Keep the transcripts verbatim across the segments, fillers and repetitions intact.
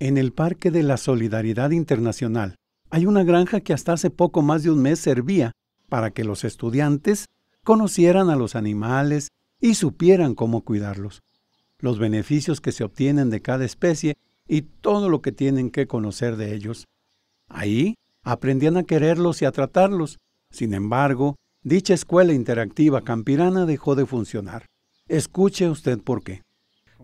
En el Parque de la Solidaridad Internacional hay una granja que hasta hace poco más de un mes servía para que los estudiantes conocieran a los animales y supieran cómo cuidarlos, los beneficios que se obtienen de cada especie y todo lo que tienen que conocer de ellos. Ahí aprendían a quererlos y a tratarlos. Sin embargo, dicha escuela interactiva campirana dejó de funcionar. Escuche usted por qué.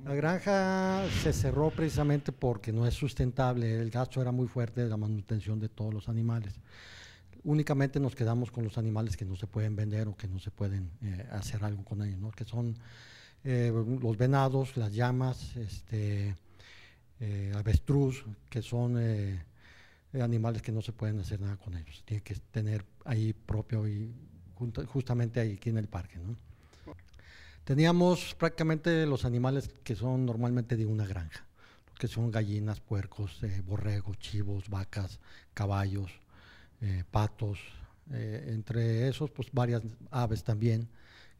La granja se cerró precisamente porque no es sustentable, el gasto era muy fuerte de la manutención de todos los animales. Únicamente nos quedamos con los animales que no se pueden vender o que no se pueden eh, hacer algo con ellos, ¿no? Que son eh, los venados, las llamas, este, eh, avestruz, que son eh, animales que no se pueden hacer nada con ellos. Tienen que tener ahí propio y junto, justamente ahí, aquí en el parque, ¿no? Teníamos prácticamente los animales que son normalmente de una granja, que son gallinas, puercos, eh, borregos, chivos, vacas, caballos, Eh, patos, eh, entre esos pues varias aves también,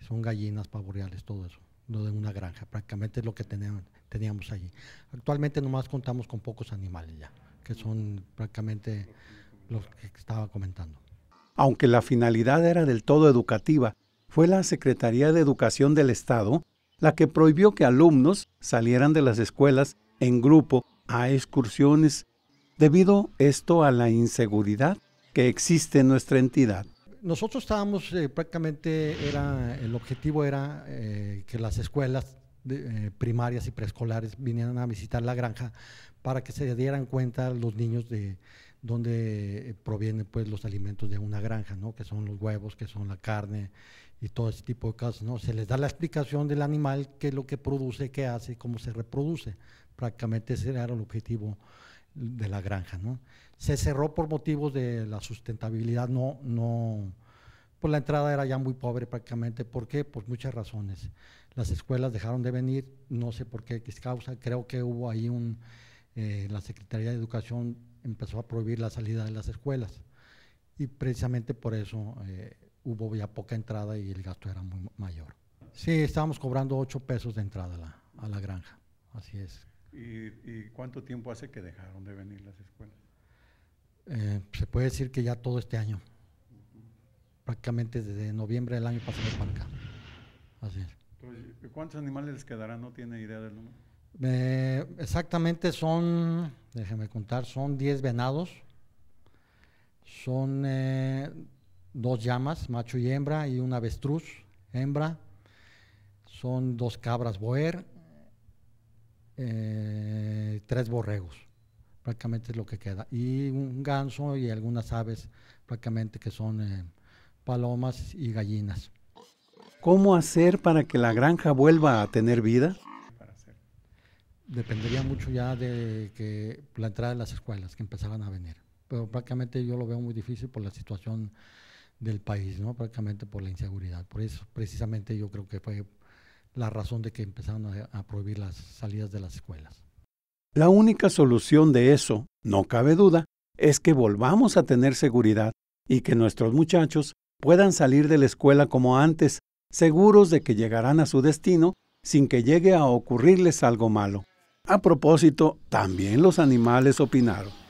son gallinas, pavoreales, todo eso, no de una granja, prácticamente es lo que teníamos, teníamos allí. Actualmente nomás contamos con pocos animales ya, que son prácticamente los que estaba comentando. Aunque la finalidad era del todo educativa, fue la Secretaría de Educación del Estado la que prohibió que alumnos salieran de las escuelas en grupo a excursiones, debido esto a la inseguridad que existe en nuestra entidad. Nosotros estábamos eh, prácticamente, era, el objetivo era eh, que las escuelas de, eh, primarias y preescolares vinieran a visitar la granja para que se dieran cuenta los niños de dónde provienen pues, los alimentos de una granja, ¿no? Que son los huevos, que son la carne y todo ese tipo de cosas, ¿no? Se les da la explicación del animal, qué es lo que produce, qué hace, cómo se reproduce. Prácticamente ese era el objetivo de la granja, ¿no? Se cerró por motivos de la sustentabilidad, no, no, pues la entrada era ya muy pobre prácticamente. ¿Por qué? Por muchas razones. Las escuelas dejaron de venir, no sé por qué, qué causa, creo que hubo ahí un, eh, la Secretaría de Educación empezó a prohibir la salida de las escuelas y precisamente por eso eh, hubo ya poca entrada y el gasto era muy mayor. Sí, estábamos cobrando ocho pesos de entrada a la, a la granja, así es. ¿Y, ¿Y cuánto tiempo hace que dejaron de venir las escuelas? Eh, se puede decir que ya todo este año, prácticamente desde noviembre del año pasado para acá. Así es. Entonces, ¿cuántos animales les quedarán? ¿No tiene idea del número? Eh, exactamente son, déjeme contar, son diez venados, son eh, dos llamas, macho y hembra, y una avestruz, hembra, son dos cabras boer, Eh, tres borregos, prácticamente es lo que queda, y un ganso y algunas aves, prácticamente que son eh, palomas y gallinas. ¿Cómo hacer para que la granja vuelva a tener vida? Dependería mucho ya de que la entrada de las escuelas que empezaran a venir, pero prácticamente yo lo veo muy difícil por la situación del país, ¿no? Prácticamente por la inseguridad, por eso precisamente yo creo que fue la razón de que empezaron a, a prohibir las salidas de las escuelas. La única solución de eso, no cabe duda, es que volvamos a tener seguridad y que nuestros muchachos puedan salir de la escuela como antes, seguros de que llegarán a su destino sin que llegue a ocurrirles algo malo. A propósito, también los animales opinaron.